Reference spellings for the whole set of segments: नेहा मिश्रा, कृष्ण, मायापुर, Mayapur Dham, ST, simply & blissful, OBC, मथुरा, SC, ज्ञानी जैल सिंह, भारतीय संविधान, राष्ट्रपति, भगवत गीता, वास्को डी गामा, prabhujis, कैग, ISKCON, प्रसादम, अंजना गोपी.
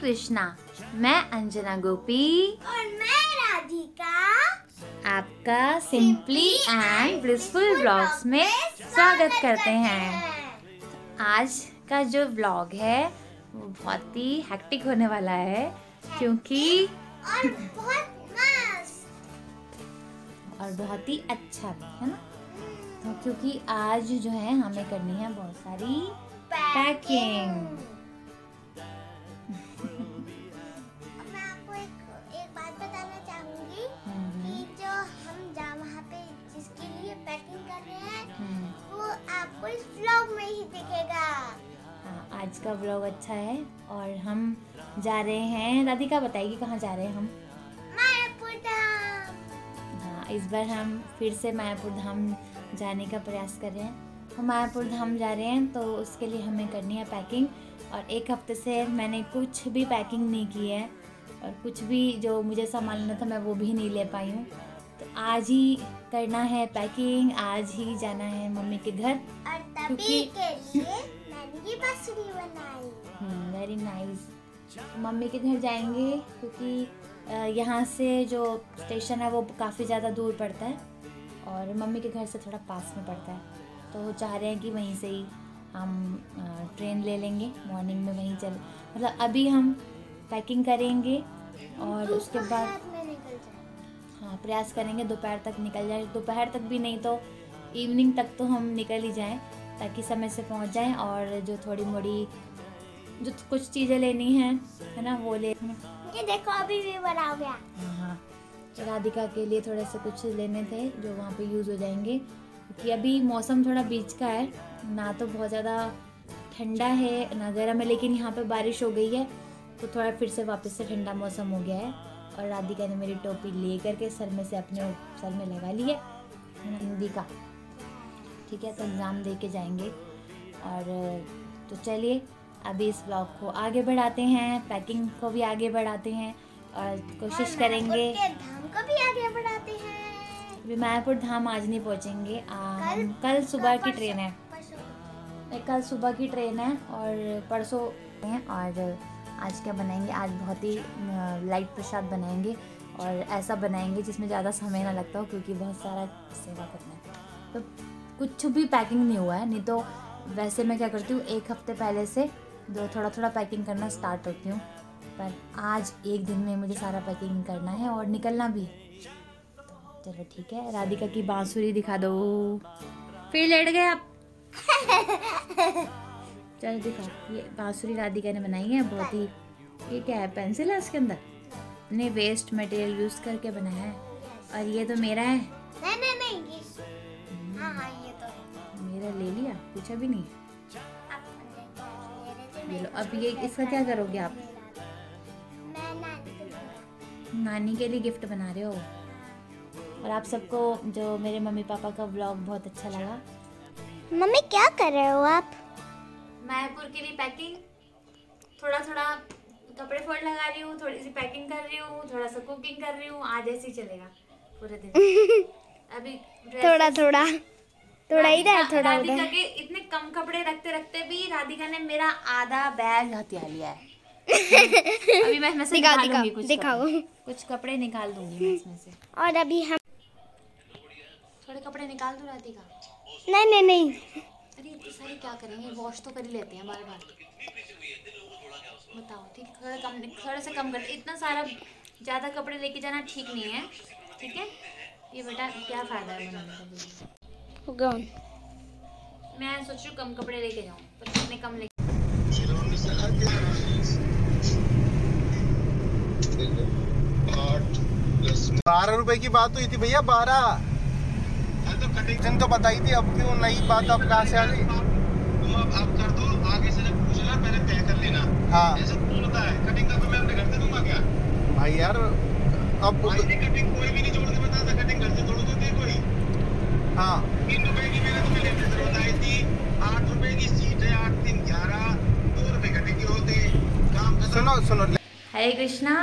कृष्णा, मैं अंजना गोपी और मैं राधिका आपका सिंपली एंड ब्लिसफुल व्लॉग्स में स्वागत करते हैं। आज का जो व्लॉग है वो बहुत ही हैक्टिक होने वाला है क्योंकि और बहुत मस्त और बहुत ही अच्छा भी है ना, तो क्योंकि आज जो है हमें करनी है बहुत सारी पैकिंग। इस व्लॉग में ही दिखेगा। आज का व्लॉग अच्छा है और हम जा रहे हैं, राधिका बताएगी कहाँ जा रहे हैं हम? मायापुर धाम। हाँ, इस बार हम फिर से मायापुर धाम जाने का प्रयास कर रहे हैं। हम मायापुर धाम जा रहे हैं तो उसके लिए हमें करनी है पैकिंग। और एक हफ्ते से मैंने कुछ भी पैकिंग नहीं की है और कुछ भी जो मुझे संभालना था मैं वो भी नहीं ले पाई हूँ। तो आज ही करना है पैकिंग, आज ही जाना है मम्मी के घर। और तभी के लिए मैंने ये बांसुरी बनाई। Very nice. मम्मी के घर जाएंगे क्योंकि यहाँ से जो स्टेशन है वो काफ़ी ज़्यादा दूर पड़ता है और मम्मी के घर से थोड़ा पास में पड़ता है, तो चाह रहे हैं कि वहीं से ही हम ट्रेन ले लेंगे, मॉर्निंग में वहीं चल, मतलब अभी हम पैकिंग करेंगे और उसके बाद प्रयास करेंगे दोपहर तक निकल जाए। दोपहर तक भी नहीं तो इवनिंग तक तो हम निकल ही जाएं ताकि समय से पहुंच जाएं और जो थोड़ी मोड़ी जो कुछ चीज़ें लेनी हैं है ना वो ले। ये देखो अभी भी बना हो गया। हाँ, राधिका के लिए थोड़ा सा कुछ लेने थे जो वहाँ पे यूज़ हो जाएंगे क्योंकि अभी मौसम थोड़ा बीच का है, ना तो बहुत ज़्यादा ठंडा है ना गर्म है, लेकिन यहाँ पर बारिश हो गई है तो थोड़ा फिर से वापस से ठंडा मौसम हो गया है। और राधिका ने मेरी टोपी ले करके सर में से अपने सर में लगा लिए हिंदी का, ठीक है, तो एग्ज़ाम दे के जाएंगे। और तो चलिए अभी इस ब्लॉग को आगे बढ़ाते हैं, पैकिंग को भी आगे बढ़ाते हैं और कोशिश करेंगे धाम को भी आगे बढ़ाते हैं। मायापुर धाम आज नहीं पहुँचेंगे, कल सुबह की ट्रेन है, कल सुबह की ट्रेन है और परसों हैं। और आज क्या बनाएंगे? आज बहुत ही लाइट प्रसाद बनाएंगे और ऐसा बनाएंगे जिसमें ज़्यादा समय ना लगता हो क्योंकि बहुत सारा सेवा करना है। तो कुछ भी पैकिंग नहीं हुआ है, नहीं तो वैसे मैं क्या करती हूँ एक हफ्ते पहले से जो थोड़ा थोड़ा पैकिंग करना स्टार्ट करती हूँ, पर आज एक दिन में मुझे सारा पैकिंग करना है और निकलना भी है। तो चलो ठीक है, राधिका की बांसुरी दिखा दो। फिर लेट गए आप। चलो दिखा, ये बांसुरी राधिका ने बनाई है, बहुत ही, ये क्या है, पेंसिल है इसके अंदर, अपने वेस्ट मटेरियल यूज़ करके बनाया है। और ये तो मेरा है। नहीं नहीं नहीं, ये हाँ ये तो है मेरा, ले लिया, पूछा भी नहीं। ले लो, अब ये इसका क्या करोगे आप? नानी के लिए गिफ्ट बना रहे हो। और आप सबको जो मेरे मम्मी पापा का व्लॉग बहुत अच्छा लगा। मम्मी क्या कर रहे हो आप? मायापुर के लिए पैकिंग, थोड़ा थोड़ा कपड़े फोल्ड लगा रही हूँ, थोड़ी सी पैकिंग कर रही हूँ, थोड़ा सा कुकिंग कर रही हूँ। आज ऐसे ही चलेगा पूरे दिन। अभी थोड़ा थोड़ा थोड़ा इधर थोड़ा उधर के इतने कम कपड़े रखते रखते भी राधिका ने मेरा आधा बैग हथिया लिया है। अभी मैं इसमें से निकालूंगी, कुछ कपड़े निकाल दूंगी मैं इसमें से। और अभी हम थोड़े कपड़े निकाल दूं राधिका? नहीं नहीं, अरे तो सारी क्या करेंगे, वॉश तो कर ही लेते हैं बार बार। बताओ, ठीक, थोड़ा सा कम कर, इतना सारा ज़्यादा कपड़े लेके जाना ठीक नहीं है, ठीक है? ये बेटा क्या फ़ायदा है बनाने का? मैं सोच रही हूँ कम कपड़े लेके जाऊँ, पर कितने कम लेके 12 रुपए की बात हुई थी भैया, 12 तो बताई थी, अब क्यों नई बात अब कहाँ से आ गई? तुम अब आप कर दो, आगे से जब पूछना पहले तय कर लेना। हाँ, ऐसा तुम बताए कटिंग का तो मैं अपने घर से दूंगा क्या? भाई यार अब कटिंग कोई भी नहीं जोड़ के बताता, कटिंग घर से जोड़ देते हैं कोई। हाँ, 3 रुपए की मैंने तुम्हें लेने से बताई थी, 8 रुपए की सीट है, 8 3 11, 2 रुपए कटिंग के होते काम। सुनो हरे कृष्णा।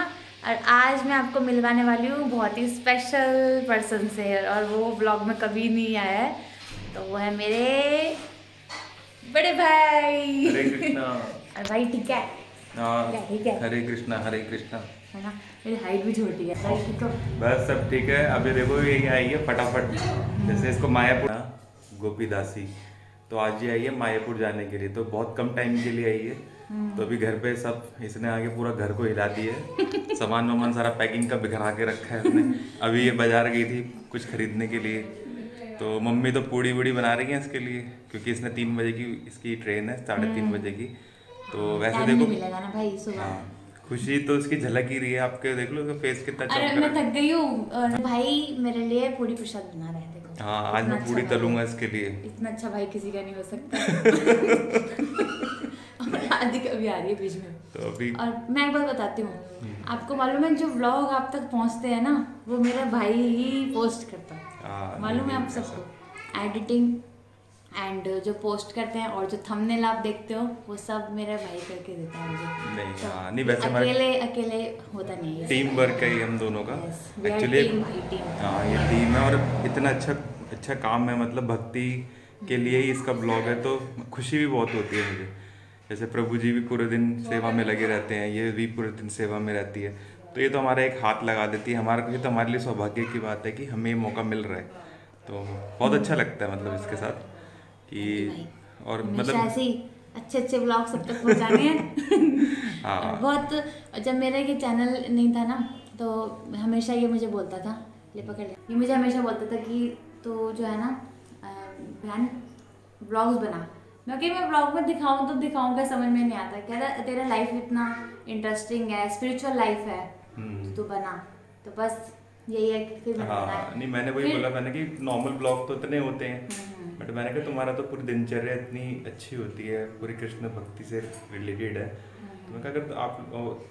और आज मैं आपको मिलवाने वाली हूँ बहुत ही स्पेशल पर्सन से, और वो ब्लॉग में कभी नहीं आया है, तो वो है मेरे बड़े भाई। और भाई ठीक है, हरे कृष्णा हरे कृष्णा, है ना। मेरी हाइट भी छोटी है तो बस सब ठीक है। अभी देखो ये आई है फटाफट, जैसे इसको मायापुर गोपी दासी, तो आज ये आई है मायापुर जाने के लिए, तो बहुत कम टाइम के लिए आई है। तो अभी घर पे सब इसने आके पूरा घर को हिला दिया सामान वामान सारा पैकिंग का बिखरा के रखा है हमने। अभी ये बाजार गई थी कुछ खरीदने के लिए, तो मम्मी तो पूड़ी वूड़ी बना रही है इसके लिए, क्योंकि इसने 3 बजे की इसकी ट्रेन है, 3:30 बजे की। तो वैसे देखो ना भाई, सुबह खुशी तो इसकी झलक ही रही है, आपके देख लो इसका फेस कितना चमक रहा है। मैं थक गई हूं भाई, मेरे लिए पूरी प्रसाद बना रहे हैं। देखो हां, आज मैं पूरी तलूंगा इसके लिए। इतना अच्छा भाई किसी का नहीं हो सकता। आधी कभी आ रही है बीच में तो अभी। और मैं एक बात बताती हूँ आपको, मालूम है जो व्लॉग आप तक पहुँचते हैं ना, वो मेरा भाई ही पोस्ट करता है, मालूम है आप सबको। एडिटिंग एंड जो पोस्ट करते हैं और जो थंबनेल आप देखते हो, वो सब मेरा भाई करके देता है मुझे। नहीं तो नहीं, वैसे अकेले अकेले होता नहीं है, टीम वर्क है हम दोनों का एक्चुअली। हाँ ये टीम है, और इतना अच्छा अच्छा काम है, मतलब भक्ति के लिए ही इसका ब्लॉग है, तो खुशी भी बहुत होती है मुझे। जैसे प्रभु जी भी पूरे दिन सेवा में लगे रहते हैं, ये भी पूरे दिन सेवा में रहती है, तो ये तो हमारा एक हाथ लगा देती है हमारा, ये तो हमारे लिए सौभाग्य की बात है कि हमें ये मौका मिल रहा है। तो बहुत अच्छा लगता है मतलब इसके साथ कि, और मतलब ऐसे ही अच्छे अच्छे ब्लॉग सब तक पहुँचाने हैं। हाँ बहुत, जब मेरा ये चैनल नहीं था ना, तो हमेशा ये मुझे बोलता था, ले पकड़ ले, ये मुझे हमेशा बोलता था कि तो जो है ना बहन ब्लॉग्स बना। मैं ब्लॉग में दिखाऊँ तो दिखाऊँगा, समझ में नहीं आता। कहता तेरा लाइफ इतना इंटरेस्टिंग है, स्पिरिचुअल लाइफ है, तो बना। तो बस यही है कि फिर नहीं, मैंने वही बोला, मैंने कि नॉर्मल ब्लॉग तो इतने होते हैं, बट मैंने कहा तुम्हारा तो पूरी दिनचर्या इतनी अच्छी होती है, पूरी कृष्ण भक्ति से रिलेटेड है। तो मैंने कहा अगर तो आप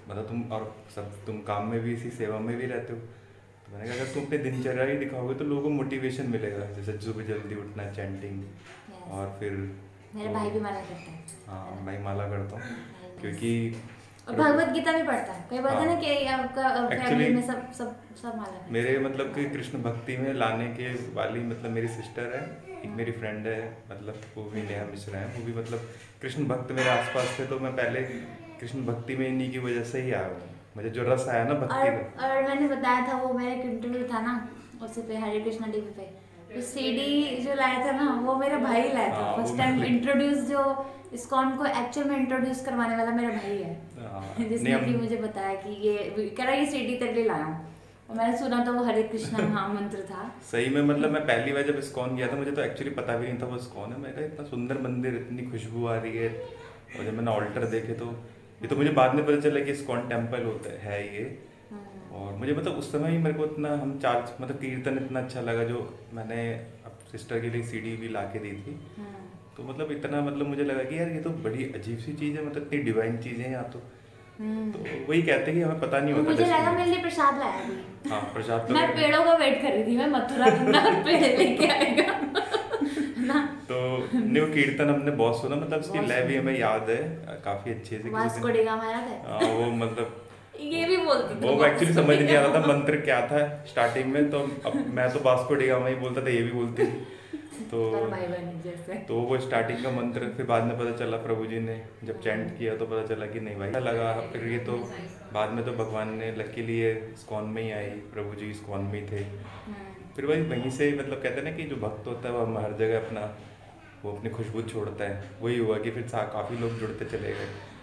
मतलब तुम और सब तुम काम में भी इसी सेवा में भी रहते हो, तो मैंने कहा अगर तुम अपनी दिनचर्या ही दिखाओगे तो लोगों को मोटिवेशन मिलेगा। जैसे सुबह जल्दी उठना, चैंटिंग, और फिर मेरा भाई भी माला करता है। हाँ भाई माला करता हूँ, क्योंकि भगवत गीता भी पढ़ता है। कोई बात है ना कि आपका फैमिली में सब माला है। मेरे मतलब कि कृष्ण भक्ति में लाने के वाली मतलब मेरी सिस्टर है, एक मेरी फ्रेंड है, मतलब वो भी नेहा मिश्रा है, वो भी मतलब कृष्ण भक्त मेरे आसपास थे, तो मैं पहले कृष्ण भक्ति में इन्हीं की वजह से ही आया हूँ, मुझे जो रस आया ना भक्ति में। और मैंने बताया था वो मेरा एक इंटरव्यू था ना, उस पे हरे कृष्णा टीवी पे सीडी जो लाया था ना, वो मेरा भाई लाया था। फर्स्ट टाइम इंट्रोड्यूस जो ISKCON को एक्चुअल में इंट्रोड्यूस करवाने वाला मेरा भाई है, जिसने कि मुझे बताया कि ये कह रहा ये सीडी तेरे लिए लाया हूँ, और मैंने सुना तो वो हरे कृष्णा महामंत्र था। सही में मतलब मैं पहली बार जब ISKCON गया था, मुझे तो एक्चुअली पता भी नहीं था वो ISKCON है। मैं कहा इतना सुंदर मंदिर, इतनी खुशबू आ रही है, और जब मैंने ऑल्टर देखे तो ये तो मुझे बाद में पता चला कि ISKCON टेम्पल होता है ये। और मुझे मतलब उस समय ही मेरे को इतना हम चार्ज मतलब कीर्तन इतना अच्छा लगा, जो मैंने सिस्टर के लिए सीडी भी ला के दी थी। तो मतलब इतना मतलब मुझे लगा कि यार ये तो बड़ी अजीब सी चीज़ है, मतलब इतनी डिवाइन चीज़ें हैं यहाँ। तो वही कहते हैं कि हमें पता नहीं होता। मुझे लगा मेरे लिए प्रसाद लाया थी। हाँ प्रसाद, मैं पेड़ों का वेट कर रही थी, मैं मथुरा पेड़ लेके आएगा ना। तो न्यू कीर्तन हमने बहुत सुना, मतलब उसकी लय भी हमें याद है काफ़ी अच्छे से। वो मतलब ये भी बोलती थी, वो एक्चुअली समझ नहीं आ रहा था मंत्र क्या था स्टार्टिंग में, तो अब मैं तो वास्को डी गामा ही बोलता था, ये भी बोलती थी। तो वो स्टार्टिंग का मंत्र, फिर बाद में पता चला प्रभु जी ने जब चैंट किया तो पता चला कि नहीं भाई लगा। फिर ये तो बाद में तो भगवान ने लकीली ISKCON में ही आई, प्रभु जी ISKCON में ही थे। फिर भाई वहीं से मतलब कहते हैं ना कि जो भक्त होता है वो हम हर जगह अपना वो अपनी खुशबू छोड़ता है, वही हुआ कि फिर काफ़ी लोग जुड़ते चले गए।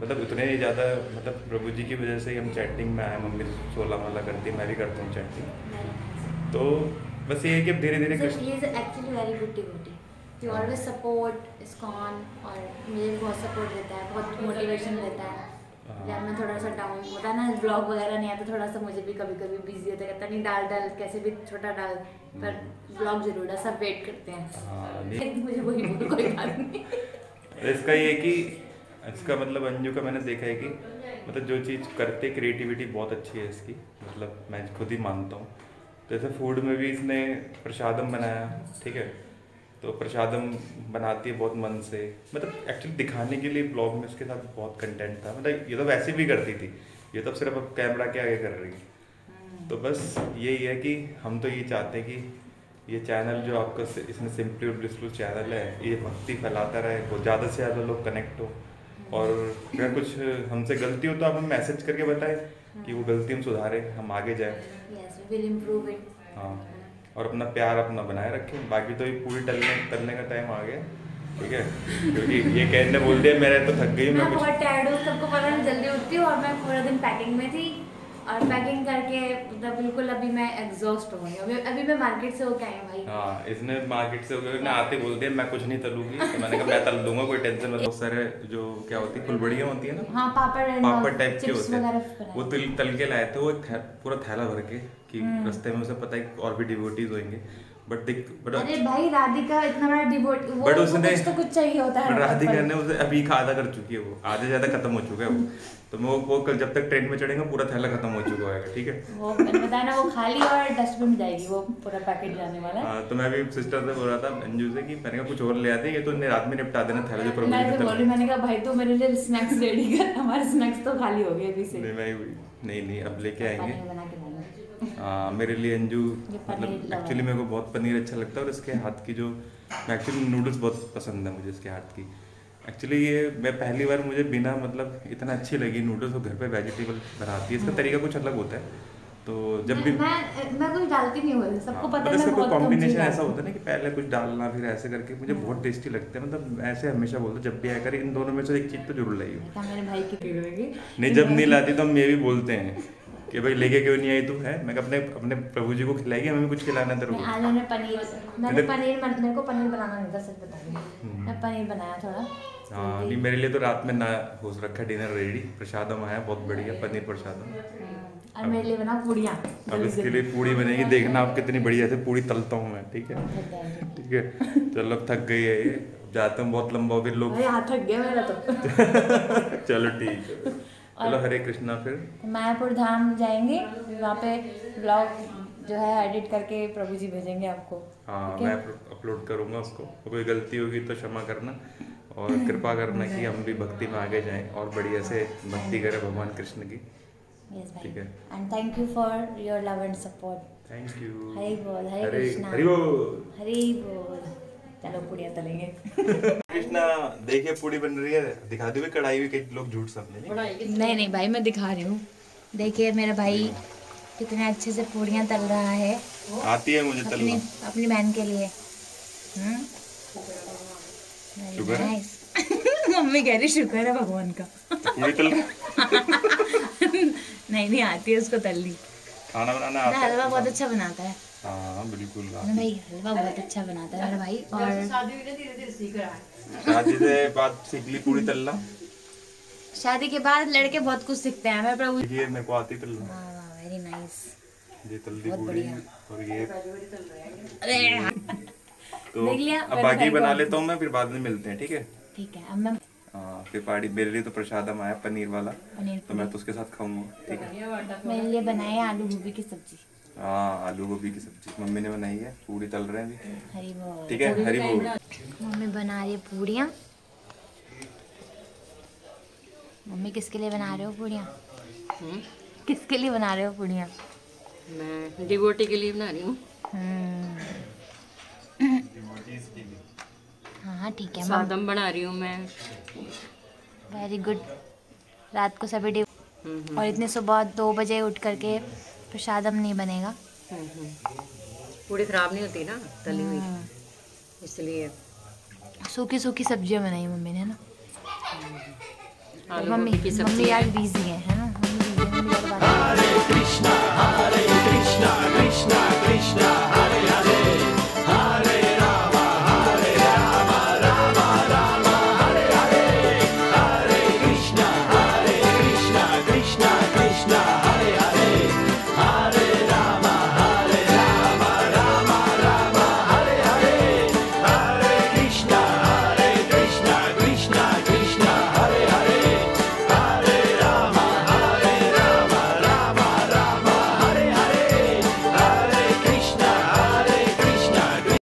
मतलब उतने ही ज़्यादा मतलब प्रभु जी की वजह से ही हम चैटिंग में आए। मम्मी सोला माला करती, मैं भी करता हूँ चैटिंग। तो बस ये है कि धीरे धीरे actually very good devotee, you always support ISKCON, और मुझे बहुत सपोर्ट देता है, बहुत मोटिवेशन देता है। जब मैं थोड़ा सा डाउन होता है ना, ब्लॉग वगैरह नहीं आता, थोड़ा सा मुझे भी कभी कभी बिजी होता है, कहता नहीं डाल कैसे भी छोटा डाल, पर ब्लॉग जरूर है, सब वेट करते हैं मुझे, वही कोई बात नहीं। इसका ये कि इसका मतलब अंजू का मैंने देखा है कि मतलब जो चीज़ करते क्रिएटिविटी बहुत अच्छी है इसकी, मतलब मैं खुद ही मानता हूँ। जैसे फूड में भी इसने प्रसादम बनाया, ठीक है, तो प्रसादम बनाती है बहुत मन से, मतलब एक्चुअली दिखाने के लिए ब्लॉग में इसके साथ बहुत कंटेंट था। मतलब ये तो वैसे भी करती थी, ये तो सिर्फ अब कैमरा के आगे कर रही है। तो बस यही है कि हम तो ये चाहते हैं कि ये चैनल जो आपका इसमें सिंपली और ब्लिसफुल चैनल है, ये भक्ति फैलाता रहे, बहुत ज़्यादा से ज़्यादा लोग कनेक्ट हो। और अगर कुछ हमसे गलती हो तो आप हमें मैसेज करके बताएं कि वो गलती हम सुधारें, हम आगे जाएं। Will improve it. हाँ, और अपना प्यार अपना बनाए रखें। बाकी तो ये पूरी टलने का टाइम आ गया, ठीक है, क्योंकि ये कहने बोल दिया मेरा तो थक गई मैं बहुत टायर्ड हूँ। सबको पता मैं जल्दी उठती हूँ और मैं पूरा दिन पैकिंग में थी और पैकिंग करके मतलब बिल्कुल अभी मैं एग्जॉस्ट हो गई। अभी मैं मार्केट से होके आई हूँ भाई। हाँ, इसने मार्केट से होकर ना आते बोलते मैं कुछ नहीं तलूंगी, तो मैंने कहा मैं तल दूंगा, कोई टेंशन मत। बहुत सारे जो क्या होती है फुलबड़ियाँ होती है ना, हाँ, पापड़ टाइप के होते हैं, वो तल के लाए थे वो पूरा थैला भर के कि रास्ते में उसे पता है और भी डिवोटीज होंगे। बट अरे भाई राधिका इतना बड़ा डिवोट, वो कुछ तो कुछ चाहिए होता है। राधिका ने उसे अभी आधा कर चुकी है, वो आधे ज्यादा खत्म हो चुका है वो। तो मैं वो कल जब तक ट्रेन में चढ़ेंगे पूरा थैला खत्म हो चुका होगा, ठीक है। वो बताया ना वो खाली और डस्टबिन में जाएगी, वो पूरा पैकेट जाने वाला। हां, तो मैं भी सिस्टर से बोल रहा था अंजू से कि मैंने कहा कुछ और ले आते, ये तो रात में निपटा देना थैला जो प्रॉब्लम है। मैंने कहा भाई तो मेरे लिए स्नैक्स रेडी कर, हमारे स्नैक्स तो खाली हो गए अभी से। नहीं अब लेके आएंगे। मेरे लिए अंजू मतलब एक्चुअली मेरे को बहुत पनीर अच्छा लगता है और इसके हाथ की जो मैं एक्चुअली नूडल्स बहुत पसंद है मुझे इसके हाथ की। एक्चुअली ये मैं पहली बार मुझे बिना मतलब इतना अच्छी लगी नूडल्स, वो घर पे वेजिटेबल बनाती है, इसका तरीका कुछ अलग होता है। तो जब भी मैं कुछ डालती नहीं हूँ, सबको पता है इसका कॉम्बिनेशन ऐसा होता है ना कि पहले कुछ डालना फिर ऐसे करके मुझे बहुत टेस्टी लगता है। मतलब ऐसे हमेशा बोलता हूँ जब भी आया कर इन दोनों में से एक चीज़ तो जरूर लाई हो। मेरे भाई की नहीं जब नहीं लाती तो हम ये भी बोलते हैं कि भाई लेके क्यों नहीं आई तू है। मैं अपने अपने प्रभु जी को खिलाएगी, हमें कुछ खिलाना जरूर। आज मैंने पनीर मेरे को पनीर बनाना नहीं था, सच बता रही हूं, मैं पनीर बनाया थोड़ा। हाँ, नहीं मेरे लिए तो रात में ना हो रखा डिनर रेडी, प्रसादम आया बहुत बढ़िया पनीर प्रसादम। और मेरे लिए बना पूड़ियाँ, अब इसके लिए पूड़ी बनेगी, देखना आप कितनी बढ़िया से पूड़ी तलता हूँ मैं, ठीक है ठीक है। चलो अब थक गई है ये, जाता हूँ बहुत लंबा फिर लोग थक गया मेरा तो। चलो ठीक है, चलो हरे कृष्णा। फिर मायापुर धाम जाएंगे, वहाँ पे ब्लॉग जो है एडिट करके प्रभु जी भेजेंगे आपको। हाँ, मैं अपलोड करूँगा उसको। कोई गलती होगी तो क्षमा करना और कृपा करना कि हम भी भक्ति में आगे जाएं और बढ़िया से भक्ति करें भगवान कृष्ण की। ठीक है, and thank you for your love and support. Thank you. Hare बोल, हरे कृष्णा, हरे बोल, हरे बोल। चलो पूड़िया तलेंगे। कृष्णा देखिए पूड़ी बन रही है, दिखा दी कढ़ाई भी, कई लोग झूठ समझे। नहीं नहीं भाई मैं दिखा रही हूँ, देखिए मेरा भाई कितने अच्छे से पूड़ियाँ तल रहा है। आती है मुझे तलना अपनी बहन के लिए। मम्मी कह रही शुक्र है भगवान का। नहीं नहीं आती है उसको तलनी, खाना बनाना हलवा बहुत अच्छा बनाता है। हाँ बिल्कुल, भाई हलवा बहुत अच्छा बनाता है मेरा भाई। और शादी के धीरे-धीरे सीख रहा है, शादी के बाद सीख ली पूरी तलना। शादी के बाद लड़के बहुत कुछ सीखते हैं। मैं प्रभु ये मेरे को आती तलना। वाह वाह, वेरी नाइस। ये तल दी पूरी और ये अरे तो अब बाकी बना लेता हूँ मैं, फिर बाद में मिलते हैं, ठीक है ठीक है। अब मैं पाड़ी मेरे लिए तो प्रसादम आया पनीर वाला, तो मैं तो उसके साथ खाऊंगा, ठीक है। मेरे लिए बनाए आलू गोभी की सब्जी। हाँ, आलू गोभी की सब्जी मम्मी ने बनाई है, पूरी तल रहे हैं हरी बोल, ठीक है हरी बोल। मम्मी बना रही है पूड़ियाँ। मम्मी किसके लिए बना रहे हो पूड़ियाँ? किसके लिए बना रहे हो पूड़ियाँ? मैं डिवोटी के लिए बना रही हूँ। हाँ ठीक है, सादम बना रही हूँ मैं। Very good. रात को सभी डे और इतने सुबह 2 बजे उठ करके प्रसादम नहीं बनेगा। पूरी खराब नहीं होती ना तली हुई, इसलिए सूखी सूखी सब्जियां बनाई मम्मी ने ना। मम्मी यार बिजी है ना। हरे कृष्णा हरे